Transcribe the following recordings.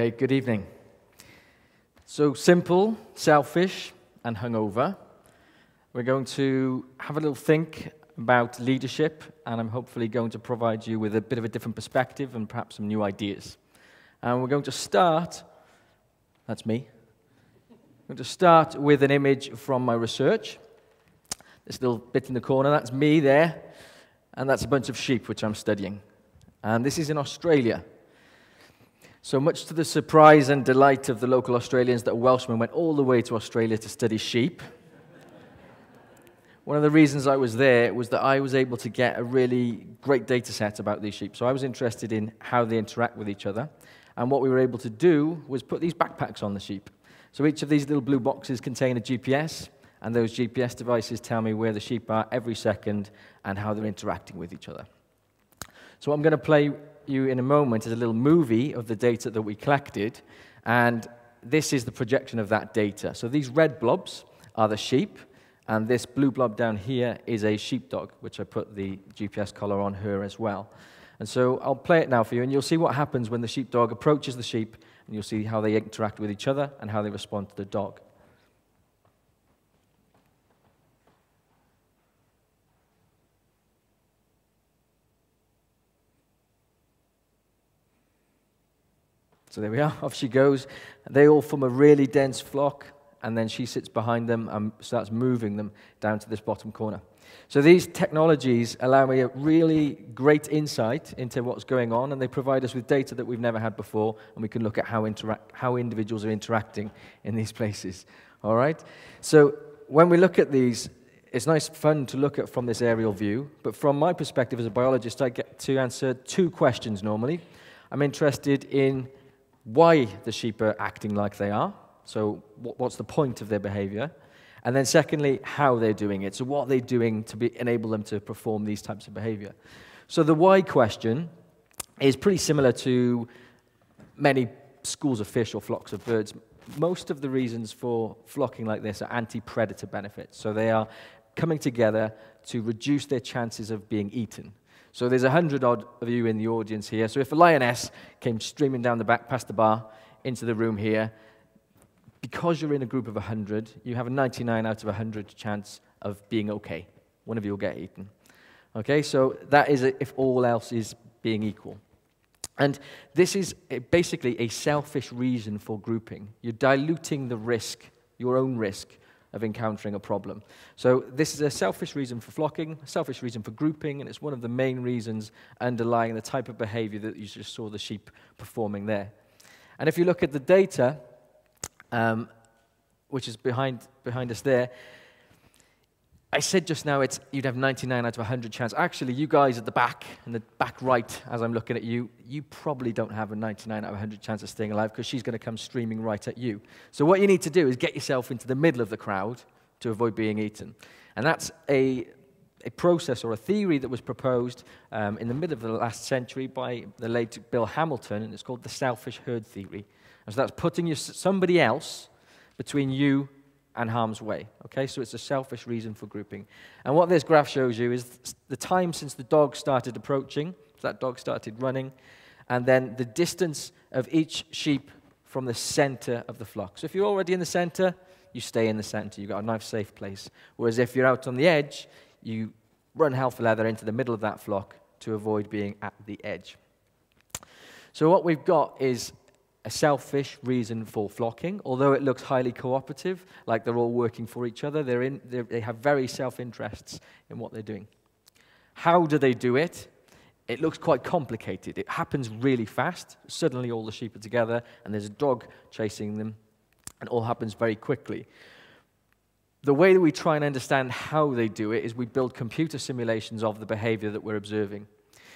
Okay, good evening. So simple, selfish, and hungover. We're going to have a little think about leadership, and I'm hopefully going to provide you with a bit of a different perspective and perhaps some new ideas. And we're going to start, that's me, I'm going to start with an image from my research. This little bit in the corner, that's me there, and that's a bunch of sheep which I'm studying. And this is in Australia. So much to the surprise and delight of the local Australians that Welshmen went all the way to Australia to study sheep. One of the reasons I was there was that I was able to get a really great data set about these sheep. So I was interested in how they interact with each other. And what we were able to do was put these backpacks on the sheep. So each of these little blue boxes contain a GPS, and those GPS devices tell me where the sheep are every second and how they're interacting with each other. So I'm going to play you in a moment is a little movie of the data that we collected, and this is the projection of that data. So these red blobs are the sheep, and this blue blob down here is a sheepdog, which I put the GPS collar on her as well. And so I'll play it now for you, and you'll see what happens when the sheepdog approaches the sheep, and you'll see how they interact with each other and how they respond to the dog. So there we are, off she goes. They all form a really dense flock, and then she sits behind them and starts moving them down to this bottom corner. So these technologies allow me a really great insight into what's going on, and they provide us with data that we've never had before, and we can look at how individuals are interacting in these places. All right? So when we look at these, it's nice fun to look at from this aerial view, but from my perspective as a biologist, I get to answer two questions normally. I'm interested in why the sheep are acting like they are, so what's the point of their behavior, and then secondly, how they're doing it, so what are they doing to enable them to perform these types of behavior. So the why question is pretty similar to many schools of fish or flocks of birds. Most of the reasons for flocking like this are anti-predator benefits, so they are coming together to reduce their chances of being eaten. So there's 100-odd of you in the audience here. So if a lioness came streaming down the back past the bar into the room here, because you're in a group of 100, you have a 99 out of 100 chance of being okay. One of you will get eaten. Okay, so that is if all else is being equal. And this is basically a selfish reason for grouping. You're diluting the risk, your own risk, of encountering a problem. So this is a selfish reason for flocking, a selfish reason for grouping, and it's one of the main reasons underlying the type of behavior that you just saw the sheep performing there. And if you look at the data, which is behind us there, I said just now you'd have 99 out of 100 chance. Actually, you guys at the back, in the back right, as I'm looking at you, you probably don't have a 99 out of 100 chance of staying alive because she's going to come streaming right at you. So what you need to do is get yourself into the middle of the crowd to avoid being eaten. And that's a process or a theory that was proposed in the middle of the last century by the late Bill Hamilton, and it's called the selfish herd theory. And so that's putting somebody else between you and harm's way, okay? So it's a selfish reason for grouping. And what this graph shows you is the time since the dog started approaching, so that dog started running, and then the distance of each sheep from the center of the flock. So if you're already in the center, you stay in the center. You've got a nice, safe place. Whereas if you're out on the edge, you run hell for leather into the middle of that flock to avoid being at the edge. So what we've got is a selfish reason for flocking, although it looks highly cooperative, like they're all working for each other. They have very self-interests in what they're doing. How do they do it? It looks quite complicated. It happens really fast. Suddenly all the sheep are together, and there's a dog chasing them, and it all happens very quickly. The way that we try and understand how they do it is we build computer simulations of the behavior that we're observing.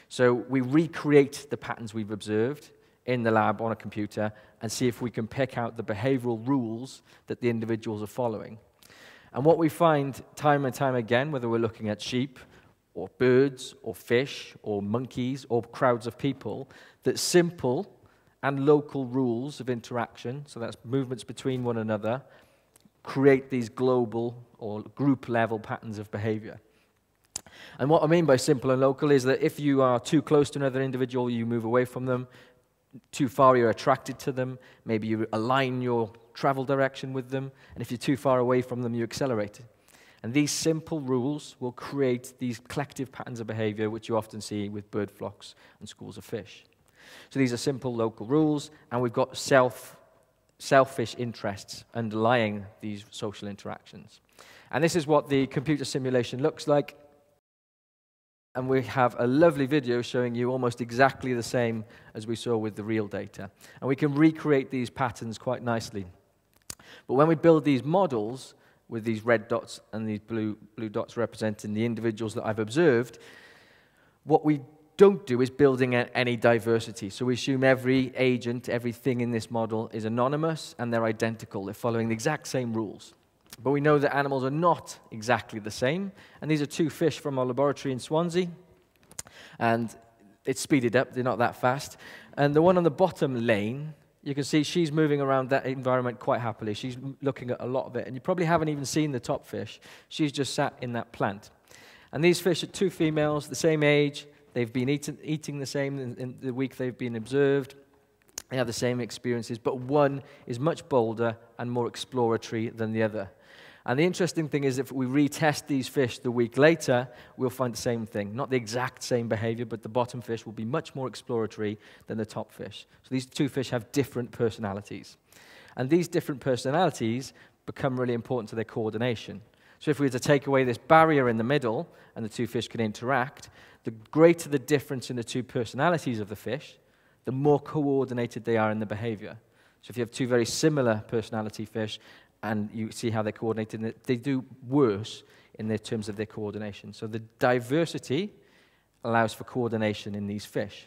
So we recreate the patterns we've observed in the lab on a computer and see if we can pick out the behavioral rules that the individuals are following. And what we find time and time again, whether we're looking at sheep or birds or fish or monkeys or crowds of people, that simple and local rules of interaction, so that's movements between one another, create these global or group-level patterns of behavior. And what I mean by simple and local is that if you are too close to another individual, you move away from them. too far, you're attracted to them. Maybe you align your travel direction with them. And if you're too far away from them, you accelerate. And these simple rules will create these collective patterns of behavior, which you often see with bird flocks and schools of fish. So these are simple local rules, and we've got selfish interests underlying these social interactions. And this is what the computer simulation looks like. And we have a lovely video showing you almost exactly the same as we saw with the real data. And we can recreate these patterns quite nicely. But when we build these models, with these red dots and these blue dots representing the individuals that I've observed, what we don't do is building any diversity. So we assume every agent, everything in this model is anonymous, and they're identical. They're following the exact same rules. But we know that animals are not exactly the same. And these are two fish from our laboratory in Swansea. And it's speeded up. They're not that fast. And the one on the bottom lane, you can see she's moving around that environment quite happily. She's looking at a lot of it. And you probably haven't even seen the top fish. She's just sat in that plant. And these fish are two females, the same age. They've been eating the same in the week they've been observed. They have the same experiences, but one is much bolder and more exploratory than the other. And the interesting thing is, if we retest these fish the week later, we'll find the same thing. Not the exact same behavior, but the bottom fish will be much more exploratory than the top fish. So these two fish have different personalities. And these different personalities become really important to their coordination. So if we were to take away this barrier in the middle, and the two fish can interact, the greater the difference in the two personalities of the fish, the more coordinated they are in the behavior. So if you have two very similar personality fish, and you see how they're coordinated, they do worse in their terms of their coordination. So the diversity allows for coordination in these fish.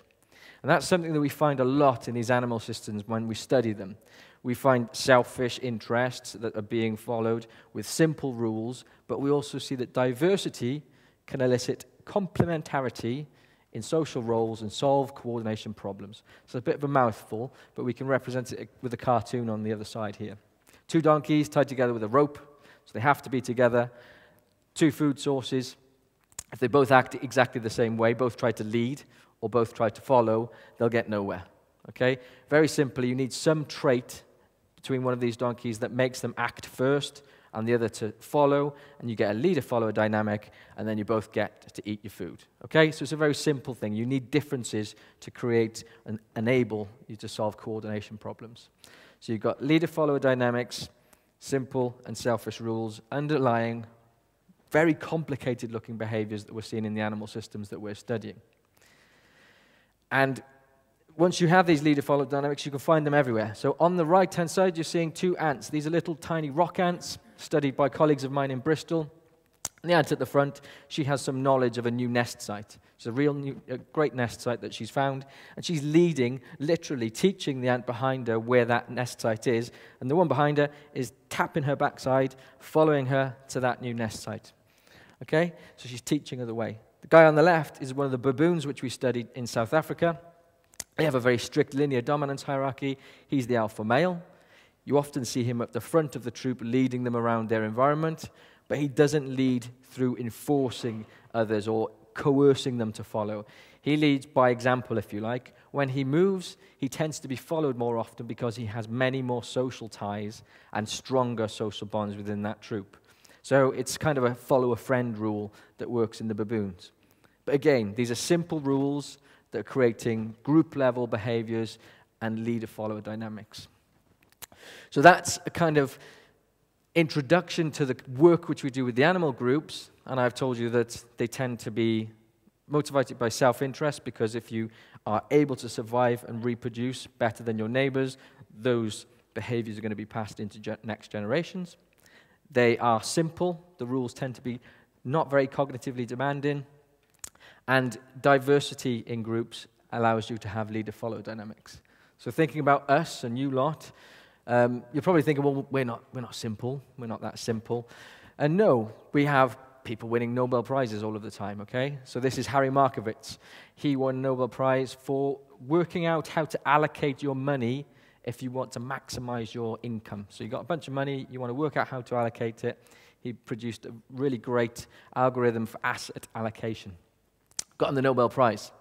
And that's something that we find a lot in these animal systems when we study them. We find selfish interests that are being followed with simple rules, but we also see that diversity can elicit complementarity in social roles and solve coordination problems. So a bit of a mouthful, but we can represent it with a cartoon on the other side here. Two donkeys tied together with a rope, so they have to be together. Two food sources. If they both act exactly the same way, both try to lead or both try to follow, they'll get nowhere. Okay? Very simply, you need some trait between one of these donkeys that makes them act first and the other to follow, and you get a leader-follower dynamic, and then you both get to eat your food. Okay? So it's a very simple thing. You need differences to create and enable you to solve coordination problems. So you've got leader-follower dynamics, simple and selfish rules, underlying very complicated-looking behaviors that we're seeing in the animal systems that we're studying. And once you have these leader-follower dynamics, you can find them everywhere. So on the right-hand side, you're seeing two ants. These are little tiny rock ants studied by colleagues of mine in Bristol. And the ant at the front, she has some knowledge of a new nest site. It's a great nest site that she's found. And she's leading, literally teaching the ant behind her where that nest site is. And the one behind her is tapping her backside, following her to that new nest site. Okay? So she's teaching her the way. The guy on the left is one of the baboons which we studied in South Africa. They have a very strict linear dominance hierarchy. He's the alpha male. You often see him at the front of the troop leading them around their environment, but he doesn't lead through enforcing others or coercing them to follow. He leads by example, if you like. When he moves, he tends to be followed more often because he has many more social ties and stronger social bonds within that troop. So it's kind of a follow-a-friend rule that works in the baboons. But again, these are simple rules that are creating group-level behaviors and leader-follower dynamics. So that's a kind of introduction to the work which we do with the animal groups, and I've told you that they tend to be motivated by self-interest, because if you are able to survive and reproduce better than your neighbors, those behaviors are going to be passed into next generations. They are simple. The rules tend to be not very cognitively demanding, and diversity in groups allows you to have leader-follower dynamics. So thinking about us and you lot, you're probably thinking, well, we're not simple. We're not that simple. And no, we have people winning Nobel Prizes all of the time, okay? So this is Harry Markowitz. He won a Nobel Prize for working out how to allocate your money if you want to maximize your income. So you've got a bunch of money. You want to work out how to allocate it. He produced a really great algorithm for asset allocation. Got him the Nobel Prize.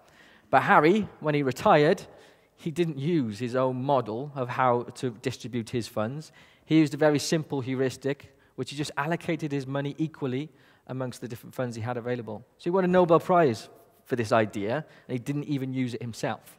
But Harry, when he retired, He didn't use his own model of how to distribute his funds. He used a very simple heuristic, which he just allocated his money equally amongst the different funds he had available. So he won a Nobel Prize for this idea, and he didn't even use it himself.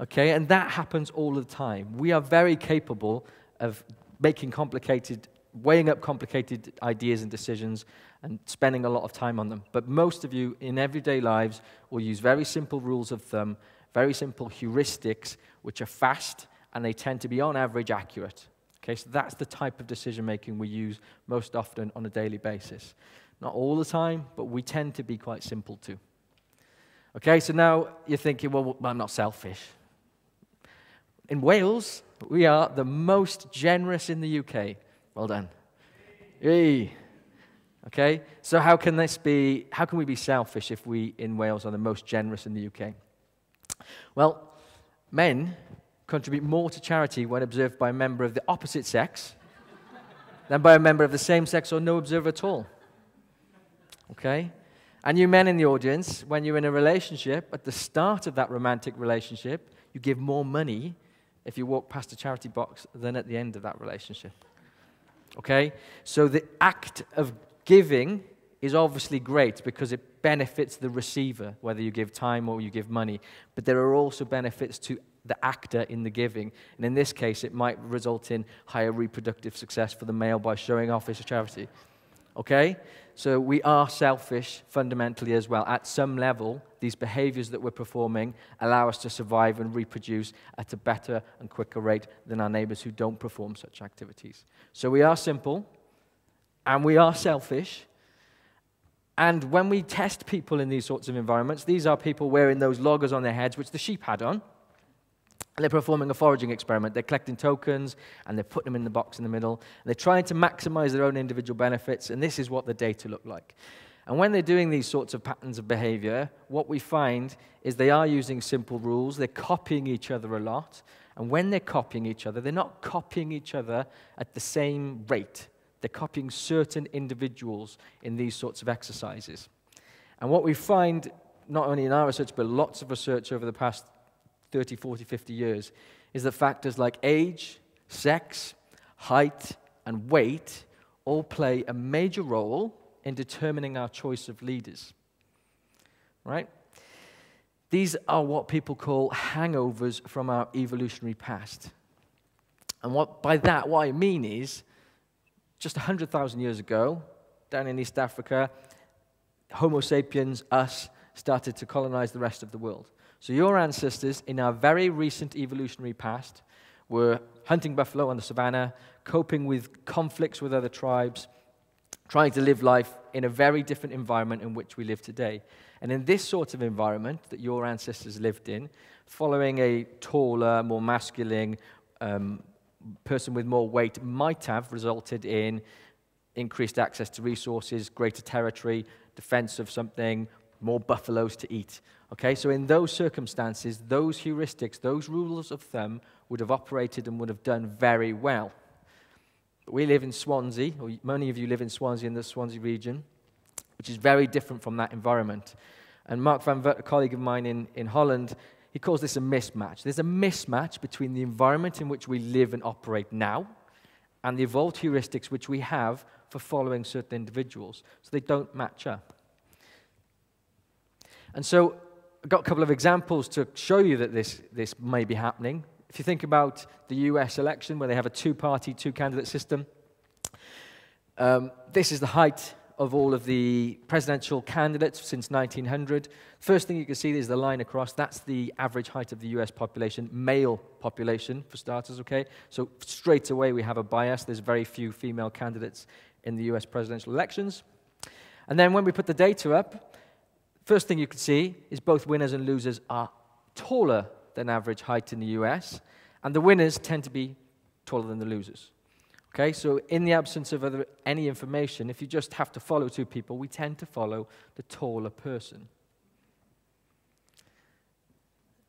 Okay, and that happens all the time. We are very capable of making complicated, weighing up complicated ideas and decisions and spending a lot of time on them. But most of you in everyday lives will use very simple rules of thumb, very simple heuristics, which are fast, and they tend to be, on average, accurate. Okay, so that's the type of decision-making we use most often on a daily basis. Not all the time, but we tend to be quite simple too. Okay, so now you're thinking, well, I'm not selfish. In Wales, we are the most generous in the UK. Well done. Yay. Okay, so how can this be? How can we be selfish if we in Wales are the most generous in the UK? Well, men contribute more to charity when observed by a member of the opposite sex than by a member of the same sex or no observer at all. Okay? And you men in the audience, when you're in a relationship, at the start of that romantic relationship, you give more money if you walk past a charity box than at the end of that relationship. Okay? So the act of giving is obviously great because it benefits the receiver, whether you give time or you give money. But there are also benefits to the actor in the giving. And in this case, it might result in higher reproductive success for the male by showing off his charity. Okay? So we are selfish fundamentally as well. At some level, these behaviors that we're performing allow us to survive and reproduce at a better and quicker rate than our neighbors who don't perform such activities. So we are simple, and we are selfish. And when we test people in these sorts of environments, these are people wearing those loggers on their heads, which the sheep had on. They're performing a foraging experiment. They're collecting tokens, and they're putting them in the box in the middle. They're trying to maximize their own individual benefits, and this is what the data look like. And when they're doing these sorts of patterns of behavior, what we find is they are using simple rules. They're copying each other a lot. And when they're copying each other, they're not copying each other at the same rate. They're copying certain individuals in these sorts of exercises. And what we find, not only in our research, but lots of research over the past 30, 40, 50 years, is that factors like age, sex, height, and weight all play a major role in determining our choice of leaders. Right? These are what people call hangovers from our evolutionary past. And by that, what I mean is, just 100,000 years ago, down in East Africa, Homo sapiens, us, started to colonize the rest of the world. So your ancestors, in our very recent evolutionary past, were hunting buffalo on the savannah, coping with conflicts with other tribes, trying to live life in a very different environment in which we live today. And in this sort of environment that your ancestors lived in, following a taller, more masculine person with more weight might have resulted in increased access to resources, greater territory, defense of something, more buffaloes to eat. Okay, so in those circumstances, those heuristics, those rules of thumb would have operated and would have done very well. But we live in Swansea, or many of you live in Swansea, in the Swansea region, which is very different from that environment. And Mark van Vert, a colleague of mine in Holland, he calls this a mismatch. There's a mismatch between the environment in which we live and operate now and the evolved heuristics which we have for following certain individuals. So they don't match up. And so I've got a couple of examples to show you that this may be happening. If you think about the US election, where they have a two-party, two-candidate system, this is the height of all of the presidential candidates since 1900. First thing you can see is the line across. That's the average height of the US population, male population, for starters, okay? So straight away, we have a bias. There's very few female candidates in the US presidential elections. And then when we put the data up, first thing you can see is both winners and losers are taller than average height in the US, and the winners tend to be taller than the losers. Okay, so in the absence of any information, if you just have to follow two people, we tend to follow the taller person.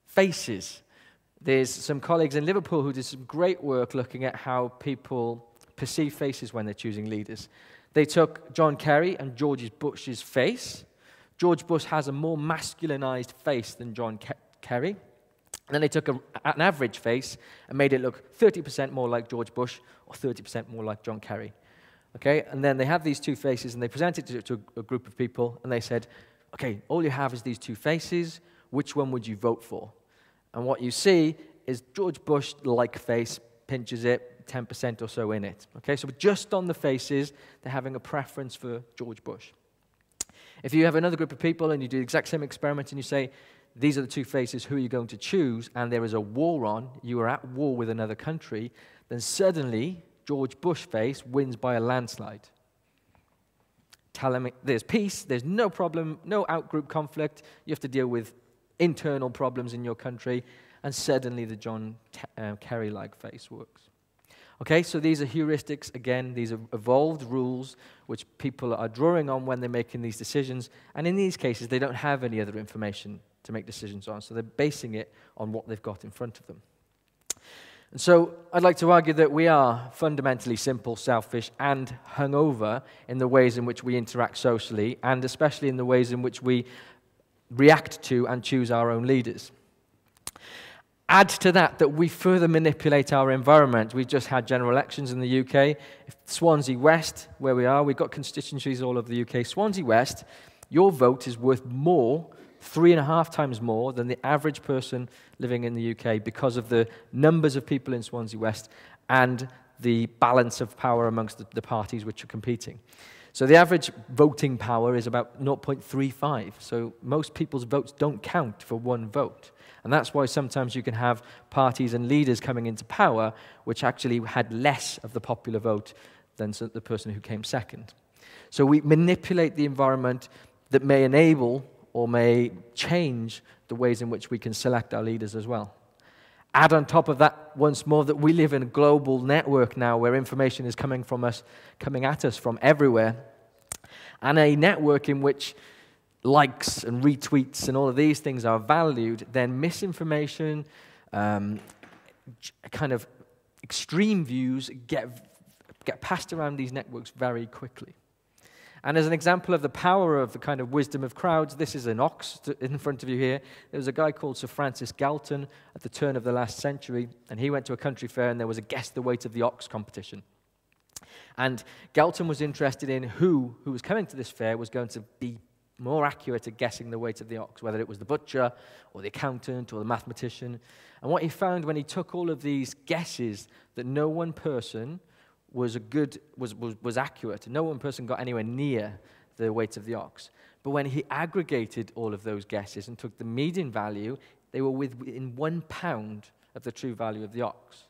Faces. There's some colleagues in Liverpool who did some great work looking at how people perceive faces when they're choosing leaders. They took John Kerry and George Bush's face. George Bush has a more masculinized face than John Kerry. And then they took an average face and made it look 30% more like George Bush or 30% more like John Kerry. Okay? And then they have these two faces, and they present it to a group of people, and they said, okay, all you have is these two faces. Which one would you vote for? And what you see is George Bush-like face, pinches it, 10% or so in it. Okay? So just on the faces, they're having a preference for George Bush. If you have another group of people and you do the exact same experiment and you say, these are the two faces, who are you going to choose? And there is a war on, you are at war with another country, then suddenly George Bush face wins by a landslide. Tell them there's peace, there's no problem, no outgroup conflict, you have to deal with internal problems in your country, and suddenly the John Kerry-like face works. Okay, so these are heuristics, again, these are evolved rules which people are drawing on when they're making these decisions, and in these cases they don't have any other information to make decisions on, so they're basing it on what they've got in front of them. And so I'd like to argue that we are fundamentally simple, selfish, and hungover in the ways in which we interact socially, and especially in the ways in which we react to and choose our own leaders. Add to that that we further manipulate our environment. We've just had general elections in the UK. Swansea West, where we are, we've got constituencies all over the UK. Swansea West, your vote is worth more, 3.5 times more than the average person living in the UK because of the numbers of people in Swansea West and the balance of power amongst the parties which are competing. So the average voting power is about 0.35, so most people's votes don't count for one vote. And that's why sometimes you can have parties and leaders coming into power which actually had less of the popular vote than the person who came second. So we manipulate the environment that may enable or may change the ways in which we can select our leaders as well. Add on top of that once more that we live in a global network now where information is coming at us from everywhere, and a network in which likes and retweets and all of these things are valued, then misinformation, kind of extreme views get passed around these networks very quickly. And as an example of the power of the kind of wisdom of crowds, this is an ox in front of you here. There was a guy called Sir Francis Galton at the turn of the last century, and he went to a country fair, and there was a guess the weight of the ox competition. And Galton was interested in who was coming to this fair was going to be more accurate at guessing the weight of the ox, whether it was the butcher or the accountant or the mathematician. And what he found when he took all of these guesses, that no one person was accurate. No one person got anywhere near the weight of the ox. But when he aggregated all of those guesses and took the median value, they were within 1 pound of the true value of the ox.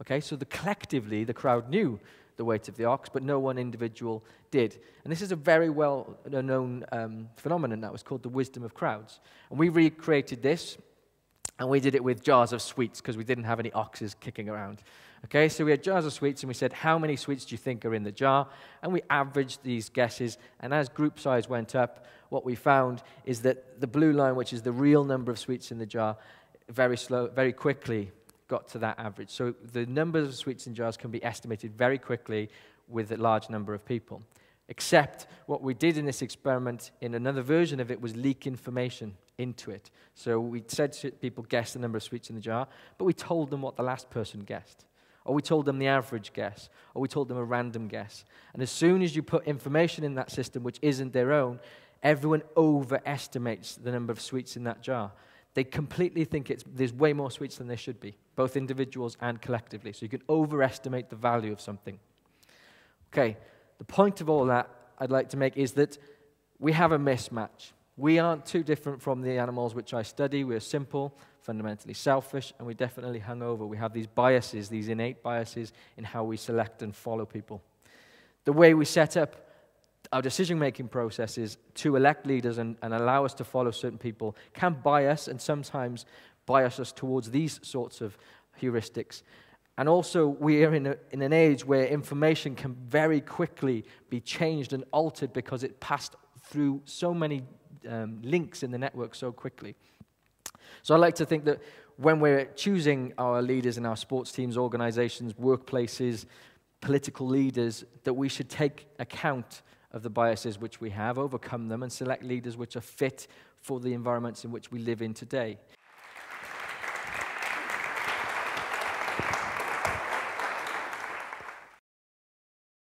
Okay, so collectively, the crowd knew the weight of the ox, but no one individual did. And this is a very well-known phenomenon that was called the wisdom of crowds. And we recreated this, and we did it with jars of sweets because we didn't have any oxes kicking around. Okay, so we had jars of sweets, and we said, how many sweets do you think are in the jar? And we averaged these guesses, and as group size went up, what we found is that the blue line, which is the real number of sweets in the jar, very quickly got to that average. So the numbers of sweets in jars can be estimated very quickly with a large number of people. Except what we did in this experiment, in another version of it, was leak information into it. So we said to people, guess the number of sweets in the jar, but we told them what the last person guessed. Or we told them the average guess, or we told them a random guess. And as soon as you put information in that system which isn't their own, everyone overestimates the number of sweets in that jar. They completely think there's way more sweets than there should be, both individuals and collectively. So you can overestimate the value of something. Okay, the point of all that I'd like to make is that we have a mismatch. We aren't too different from the animals which I study. We're simple, fundamentally selfish, and we're definitely hungover. We have these biases, these innate biases in how we select and follow people. The way we set up our decision-making processes to elect leaders and allow us to follow certain people can bias and sometimes bias us towards these sorts of heuristics. And also, we are in an age where information can very quickly be changed and altered because it passed through so many links in the network so quickly. So I like to think that when we're choosing our leaders in our sports teams, organizations, workplaces, political leaders, that we should take account of the biases which we have, overcome them, and select leaders which are fit for the environments in which we live in today.